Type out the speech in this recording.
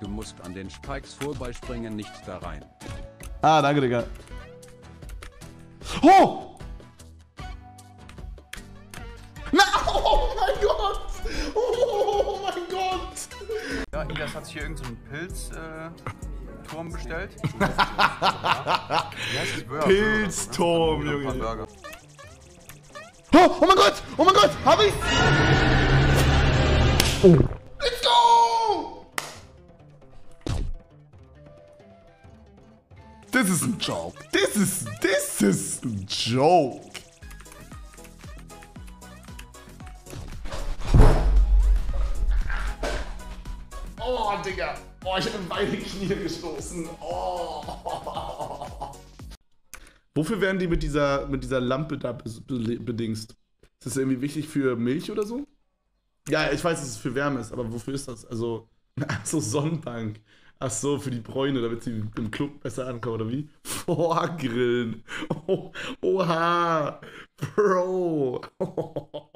Du musst an den Spikes vorbeispringen, nicht da rein. Ah, danke, Digga. Oh! Na, oh mein Gott! Oh mein Gott! Ja, Elias hat sich hier irgendeinen so Pilzturm bestellt. Pilzturm, Junge. Oh, oh mein Gott! Oh mein Gott! Hab ich! Oh. Das ist ein Joke. This is ein Joke. Oh, Digga. Oh, ich hab in beide Knie gestoßen. Oh. Wofür werden die mit dieser Lampe da bedingst? Ist das irgendwie wichtig für Milch oder so? Ja, ich weiß, dass es für Wärme ist, aber wofür ist das? Also, ach so, Sonnenbank. Ach so, für die Bräune, damit sie im Club besser ankommen, oder wie? Vorgrillen. Oh, oha. Bro. Oh.